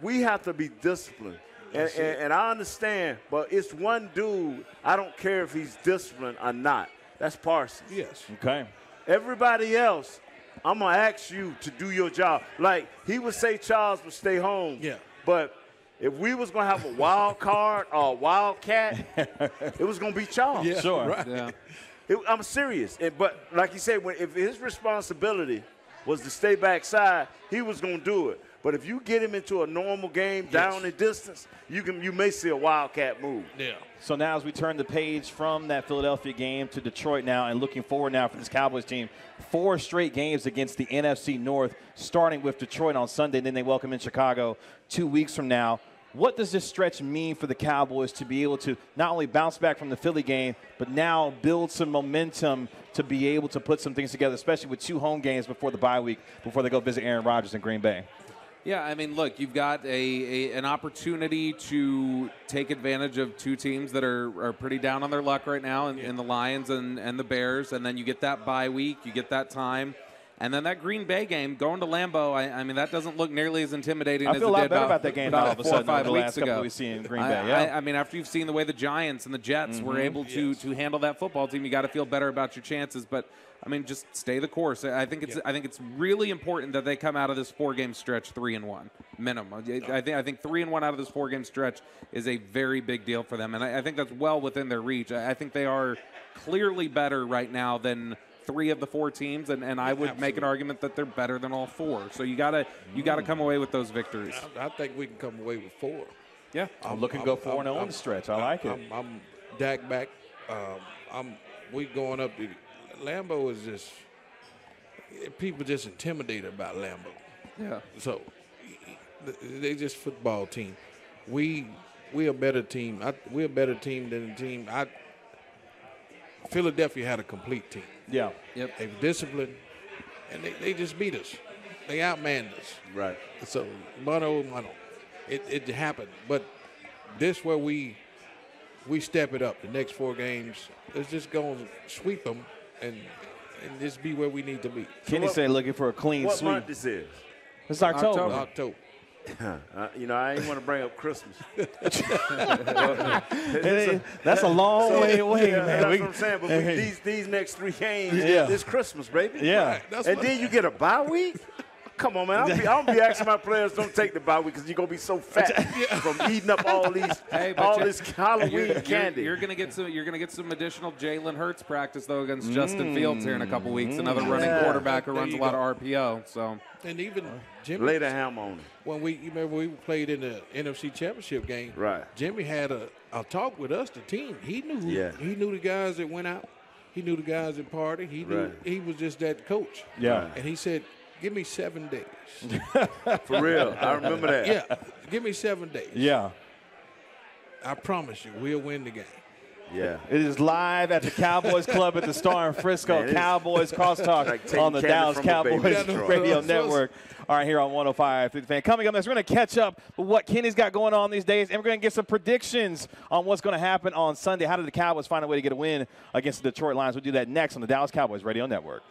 we have to be disciplined. And I understand, but it's one dude. I don't care if he's disciplined or not. That's Parsons. Yes. Okay. Everybody else – I'm going to ask you to do your job. Like, he would say Charles would stay home. Yeah. But if we was going to have a wild card or a wildcat, it was going to be Charles. Yeah, sure. Right. Yeah. I'm serious. But like you said, if his responsibility was to stay backside, he was going to do it. But if you get him into a normal game, down in distance, you may see a wildcat move. Yeah. So now as we turn the page from that Philadelphia game to Detroit now, and looking forward now for this Cowboys team, 4 straight games against the NFC North, starting with Detroit on Sunday, and then they welcome in Chicago 2 weeks from now. What does this stretch mean for the Cowboys to be able to not only bounce back from the Philly game, but now build some momentum to be able to put some things together, especially with 2 home games before the bye week, before they go visit Aaron Rodgers in Green Bay? Yeah, I mean, look, you've got an opportunity to take advantage of 2 teams that are pretty down on their luck right now, in the Lions and the Bears, and then you get that bye week, you get that time, and then that Green Bay game, going to Lambeau, I mean, that doesn't look nearly as intimidating as it did about that game about 4 or 5 weeks ago. We've seen Green Bay, I mean, after you've seen the way the Giants and the Jets were able to handle that football team, you got to feel better about your chances, but I mean, just stay the course. I think it's really important that they come out of this 4-game stretch 3-1 minimum. I think 3-1 out of this 4-game stretch is a very big deal for them, and I think that's well within their reach. I think they are clearly better right now than 3 of the 4 teams, and I would make an argument that they're better than all 4. So you gotta come away with those victories. I think we can come away with 4. Yeah, I'm looking to go 4-0 on the stretch. I like it. I'm Dak back. We going up to Lambeau. Is just people just intimidated about Lambeau. Yeah. So they just football team. We a better team. We're a better team than the team. Philadelphia had a complete team. Yeah. Yep. They were disciplined, and they just beat us. They outmanned us. Right. So mano. It happened, but this where we step it up. The next four games, let's just go and sweep them and just be where we need to be. Kenny said looking for a clean sweep. What month this is? It's October. I ain't want to bring up Christmas. That's a long way away, man. That's what I'm saying. But these next three games, it's Christmas, baby. Yeah. Right. Then you get a bye week. Come on, man. I don't be asking my players don't take the bye week because you're going to be so fat from eating up all this Halloween candy. You're going to get some additional Jalen Hurts practice, though, against Justin Fields here in a couple weeks. Another running quarterback who runs a lot of RPO. So. And even Jimmy. Lay the ham on him. Remember we played in the NFC Championship game. Right. Jimmy had a talk with us, the team. He knew. Yeah. He knew the guys that went out. He knew the guys that partied. He knew. He was just that coach. Yeah. And he said, give me 7 days. For real. I remember that. Yeah. Give me 7 days. Yeah. I promise you, we'll win the game. Yeah. It is live at the Cowboys Club at the Star in Frisco. Man, Cowboys Crosstalk like on the Dallas Cowboys Radio Network. All right, here on 105.3 The Fan. Coming up next, we're going to catch up with what Kenny's got going on these days, and we're going to get some predictions on what's going to happen on Sunday. How did the Cowboys find a way to get a win against the Detroit Lions? We'll do that next on the Dallas Cowboys Radio Network.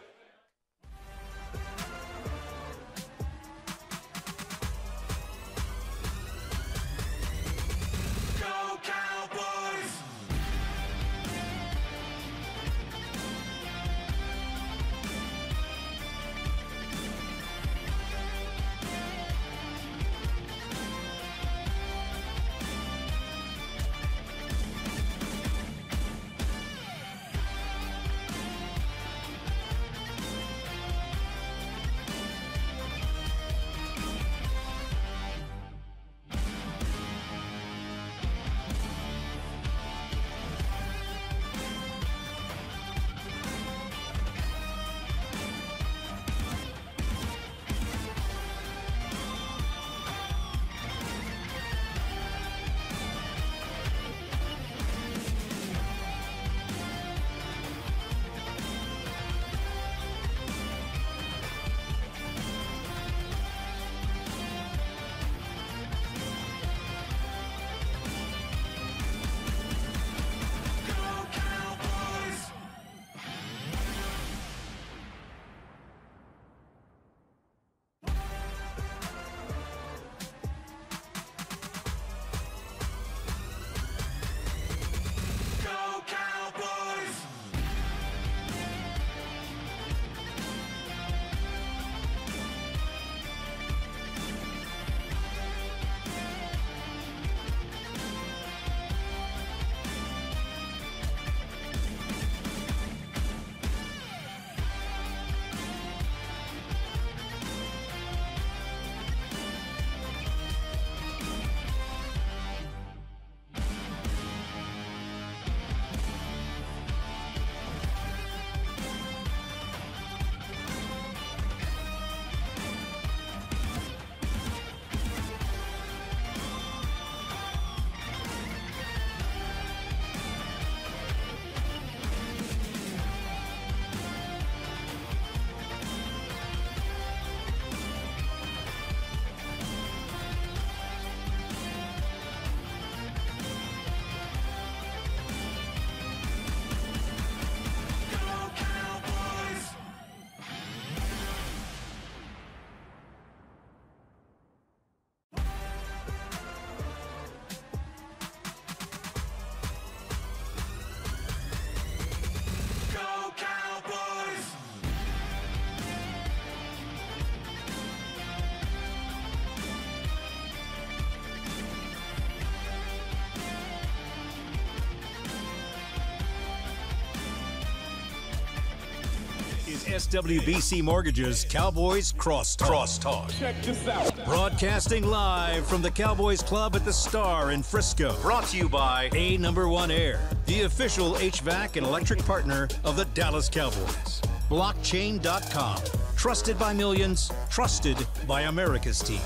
SWBC Mortgages Cowboys Crosstalk. Check this out. Broadcasting live from the Cowboys Club at the Star in Frisco. Brought to you by A Number 1 Air, the official HVAC and electric partner of the Dallas Cowboys. Blockchain.com, Trusted by millions, trusted by America's team.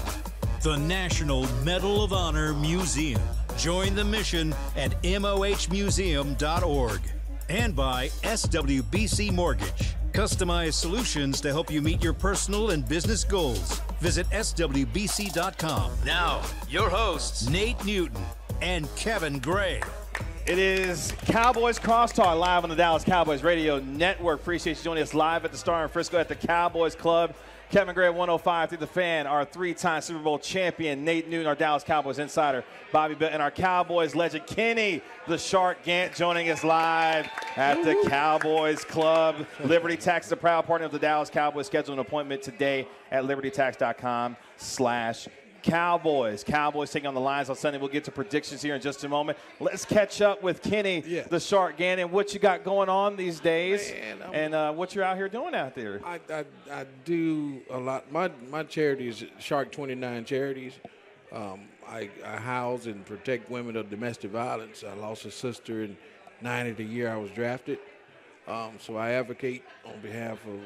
The National Medal of Honor Museum. Join the mission at mohmuseum.org. And by SWBC Mortgage. Customized solutions to help you meet your personal and business goals. Visit SWBC.com. Now, your hosts, Nate Newton and Kevin Gray. It is Cowboys Crosstalk live on the Dallas Cowboys Radio Network. Appreciate you joining us live at the Star in Frisco at the Cowboys Club. Kevin Gray, 105 through the fan, our three-time Super Bowl champion, Nate Newton, our Dallas Cowboys insider, Bobby Bill, and our Cowboys legend, Kenny the Shark Gant, joining us live at the Cowboys Club. Liberty Tax is a proud partner of the Dallas Cowboys. Schedule an appointment today at LibertyTax.com/Cowboys. Cowboys taking on the Lions on Sunday. We'll get to predictions here in just a moment. Let's catch up with Kenny the Shark Gant and what you got going on these days, and what you're out here doing out there. I do a lot. My charity is Shark 29 Charities. I house and protect women of domestic violence. I lost a sister in 90 the year I was drafted. So I advocate on behalf of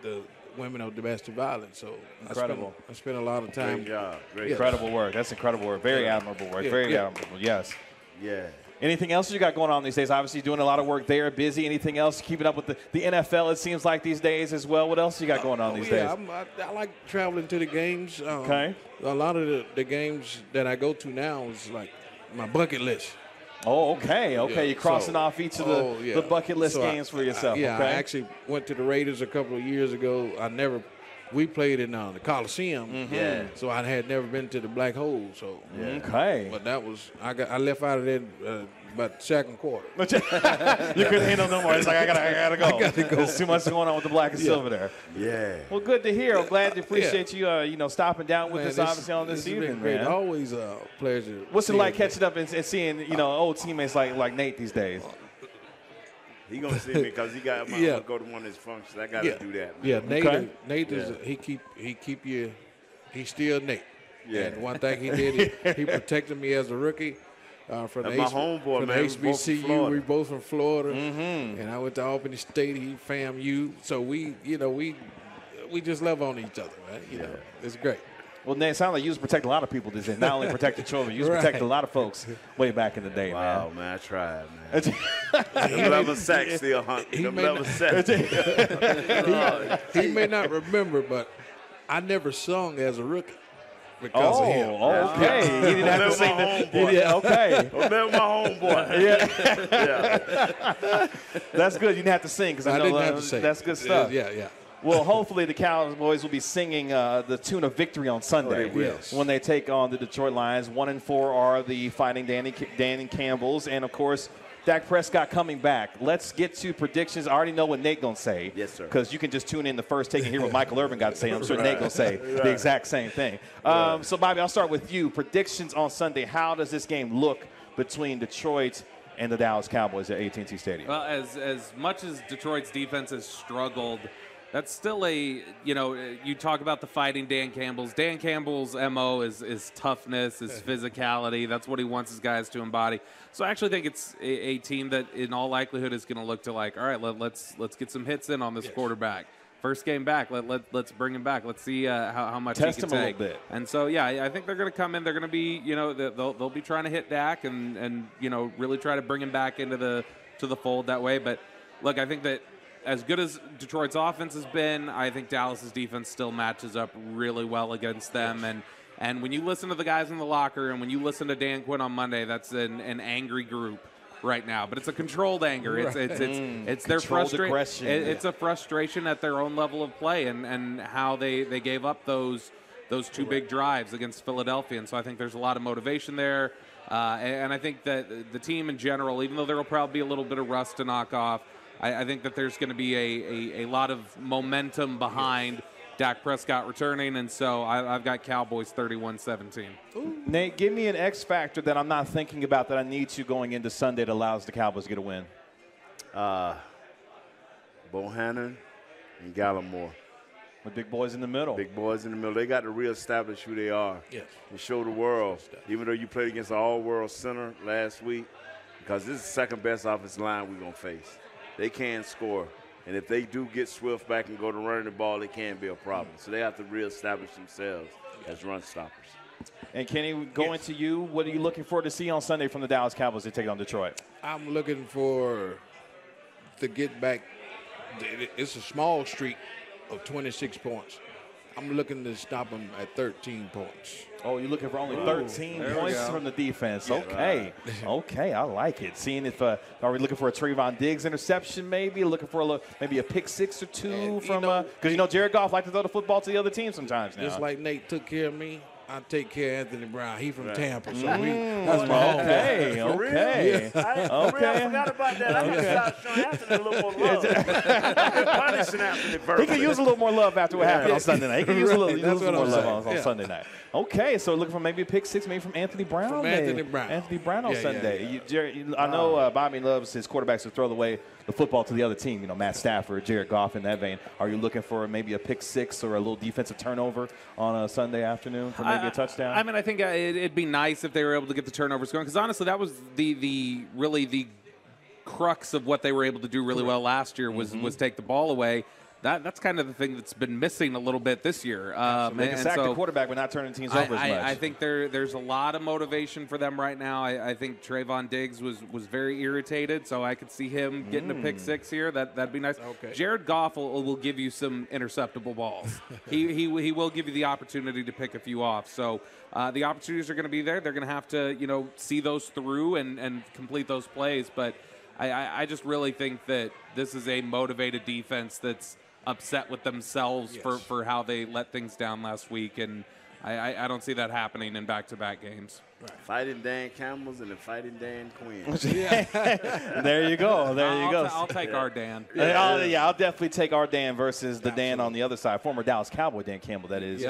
the women of domestic violence. So incredible. I spent a lot of time. Great job. Great. Incredible work. That's incredible work. Very admirable work. Very admirable. Yes. Yeah. Anything else you got going on these days? Obviously, doing a lot of work there. Busy. Anything else? Keeping up with the NFL. It seems like these days as well. What else you got going on these days? I like traveling to the games. Okay. A lot of the games that I go to now is like my bucket list. Oh, okay, okay. Yeah, you're crossing off each of the bucket list games for yourself. I actually went to the Raiders a couple of years ago. We played in the Coliseum. Mm-hmm. Yeah. So I had never been to the Black Hole. So. Yeah. Okay. But that was I left out of there about second quarter. You couldn't handle no more. It's like I gotta go. There's too much going on with the black and silver there. Yeah. Well, good to hear. I'm glad to appreciate you. Stopping down with us obviously on this evening, man. Always a pleasure. What's it like catching up and seeing old teammates like Nate these days? He gonna see me because he got my go to one of his functions. I gotta do that. Man. Yeah, Nate. Okay. Nate is he keep you. He's still Nate. Yeah. And one thing he did, he protected me as a rookie. From HBCU, we both from Florida, and I went to Albany State. He FAMU, so we just love on each other, right? You know, it's great. Well, Nate, it sounds like you used to protect a lot of people. Did it? Not only protect the children, you used to protect a lot of folks way back in the day, man. Wow, man, I tried, man. The level of sex still haunts me. He may not remember, but I never sung as a rookie. Because of him. Okay. He didn't have to sing that. Yeah, okay. Remember my homeboy. That's good. You didn't have to sing because I know didn't have to sing. That's good stuff. Yeah. Well, hopefully the Cowboys will be singing the tune of victory on Sunday when they take on the Detroit Lions. 1-4 are the Fighting Dan and Campbells, and of course Dak Prescott coming back. Let's get to predictions. I already know what Nate going to say. Yes, sir. Because you can just tune in the first take and hear what Michael Irvin got to say. I'm sure Nate going to say the exact same thing. So, Bobby, I'll start with you. Predictions on Sunday. How does this game look between Detroit and the Dallas Cowboys at AT&T Stadium? Well, as much as Detroit's defense has struggled, that's still you talk about the fighting Dan Campbell's. Dan Campbell's MO is toughness, is physicality. That's what he wants his guys to embody. So I actually think it's a team that in all likelihood is going to look to all right, let's get some hits in on this quarterback. First game back, let's bring him back. Let's see how much he can take. Test him a little bit. And so, I think they're going to come in. They're going to be, they'll be trying to hit Dak and really try to bring him back into the fold that way. But, look, I think that as good as Detroit's offense has been, I think Dallas's defense still matches up really well against them. And when you listen to the guys in the locker and when you listen to Dan Quinn on Monday, that's an angry group right now. But it's a controlled anger. It's their frustration. It's a frustration at their own level of play and how they gave up those two big drives against Philadelphia. And so I think there's a lot of motivation there. And I think that the team in general, even though there will probably be a little bit of rust to knock off, I think that there's going to be a lot of momentum behind Dak Prescott returning, and so I've got Cowboys 31-17. Nate, give me an X factor that I'm not thinking about that I need to going into Sunday that allows the Cowboys to get a win. Bohannon and Gallimore. The big boys in the middle. Big boys in the middle. They got to reestablish who they are and show the world, even though you played against an all-world center last week, because this is the second-best offensive line we're going to face. They can score. And if they do get Swift back and go to running the ball, it can be a problem. So they have to reestablish themselves as run stoppers. And, Kenny, going to you, what are you looking forward to see on Sunday from the Dallas Cowboys to take on Detroit? I'm looking for to get back. It's a small streak of 26 points. I'm looking to stop them at 13 points. Oh, you're looking for only 13 points from the defense. Okay. Okay, I like it. Seeing if are we looking for a Trevon Diggs interception maybe? Looking for maybe a pick six or two from – because, you know, Jared Goff likes to throw the football to the other team sometimes now. Just like Nate took care of me, I take care of Anthony Brown. He from Tampa, so that's my home. Okay, okay. I forgot about that. I got to start showing Anthony a little more love. Punishing Anthony Brown. He could use a little more love after what happened on Sunday night. He could use a little more love on Sunday night. Okay, so looking for maybe a pick six, maybe from Anthony Brown. From Anthony Brown. Anthony Brown on Sunday. Yeah. I know Bobby loves his quarterbacks to throw away the football to the other team, you know, Matt Stafford, Jared Goff in that vein. Are you looking for maybe a pick six or a little defensive turnover on a Sunday afternoon for maybe a touchdown? I mean, I think it'd be nice if they were able to get the turnovers going, because honestly, that was really the crux of what they were able to do really well last year was take the ball away. That's kind of the thing that's been missing a little bit this year. They can sack the quarterback, but not turning teams over as much. I think there's a lot of motivation for them right now. I think Trevon Diggs was very irritated, so I could see him getting a pick six here. That'd be nice. Okay. Jared Goff will give you some interceptable balls. he will give you the opportunity to pick a few off. So the opportunities are going to be there. They're going to have to see those through and complete those plays. But I just really think that this is a motivated defense that's upset with themselves for how they let things down last week, and I don't see that happening in back-to-back games. Right. Fighting Dan Campbell's and the fighting Dan Quinn. There you go. I'll take our Dan. I'll definitely take our Dan versus the Dan on the other side, former Dallas Cowboy Dan Campbell, that is,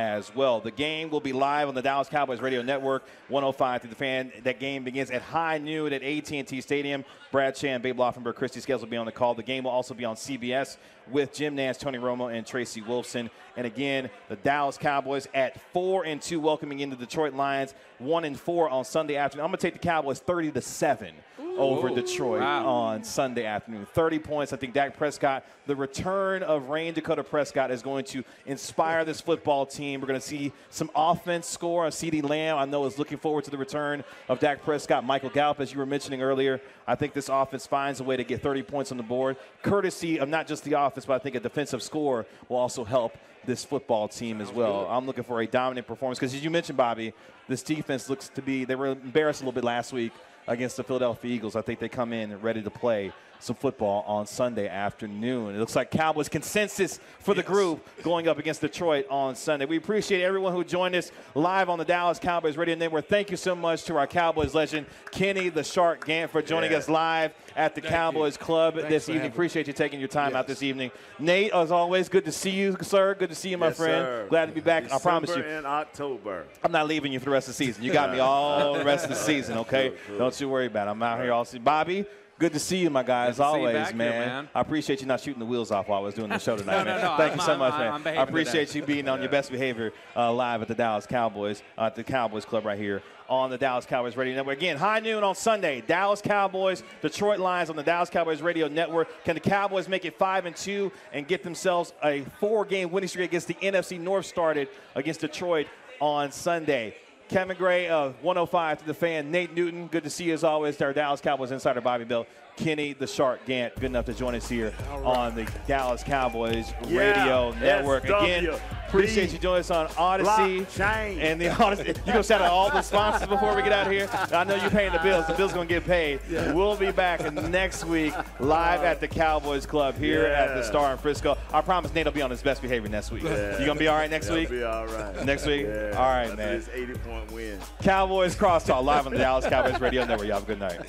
as well. The game will be live on the Dallas Cowboys Radio Network, 105 through the fan. That game begins at high noon at AT&T Stadium. Brad Chan, Babe Loffenberg, Christy Scales will be on the call. The game will also be on CBS with Jim Nance, Tony Romo, and Tracy Wolfson. And, again, the Dallas Cowboys at 4-2 welcoming in the Detroit Lions. 1-4 on Sunday afternoon. I'm going to take the Cowboys 30-7 over Detroit on Sunday afternoon. 30 points. I think Dak Prescott, the return of Rain Dakota Prescott, is going to inspire this football team. We're going to see some offense score. CeeDee Lamb, I know, is looking forward to the return of Dak Prescott. Michael Gallup, as you were mentioning earlier, I think this offense finds a way to get 30 points on the board, courtesy of not just the offense, but I think a defensive score will also help this football team as well. I'm looking for a dominant performance because, as you mentioned, Bobby, this defense looks to be – they were embarrassed a little bit last week against the Philadelphia Eagles. I think they come in ready to play some football on Sunday afternoon. It looks like Cowboys consensus for the group going up against Detroit on Sunday. We appreciate everyone who joined us live on the Dallas Cowboys Radio Network. Thank you so much to our Cowboys legend, Kenny the Shark Gant, for joining us live at the Cowboys Club this evening. Appreciate you taking your time out this evening. Nate, as always, good to see you, sir. Good to see you, my friend. Sir. Glad to be back. December, I promise you. In October. I'm not leaving you for the rest of the season. You got me all the rest of the season, okay? Cool. Don't you worry about it. I'm out here all season. Bobby, good to see you, my guy, as always, man. I appreciate you not shooting the wheels off while I was doing the show tonight, man. Thank you so much, man. I appreciate you being on your best behavior live at the Dallas Cowboys, at the Cowboys Club right here on the Dallas Cowboys Radio Network. Again, high noon on Sunday, Dallas Cowboys, Detroit Lions on the Dallas Cowboys Radio Network. Can the Cowboys make it 5-2 and get themselves a 4-game winning streak against the NFC North started against Detroit on Sunday? Kevin Gray of 105 to the Fan. Nate Newton, good to see you as always. Our Dallas Cowboys insider, Bobby Bell. Kenny the Shark Gant, good enough to join us here on the Dallas Cowboys Radio Network. Again, appreciate you joining us on Odyssey. And the Odyssey. You're going to shout out all the sponsors before we get out of here? I know you're paying the bills. The bills going to get paid. Yeah. We'll be back next week live at the Cowboys Club here at the Star in Frisco. I promise Nate will be on his best behavior next week. Yeah. You going to be all right next week? Be all right. Next week? Yeah. All right, man. This 80-point win. Cowboys Crosstalk live on the Dallas Cowboys Radio Network. Y'all have a good night.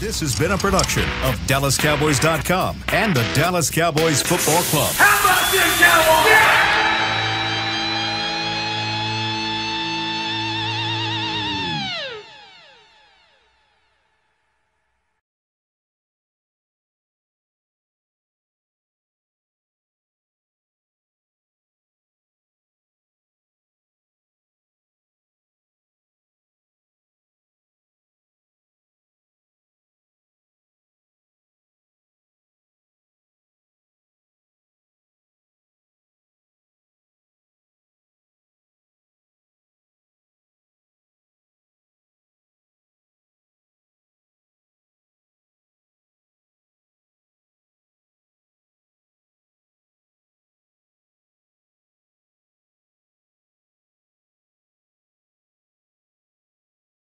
This has been a production of DallasCowboys.com and the Dallas Cowboys Football Club. How about this, Cowboys? Yeah!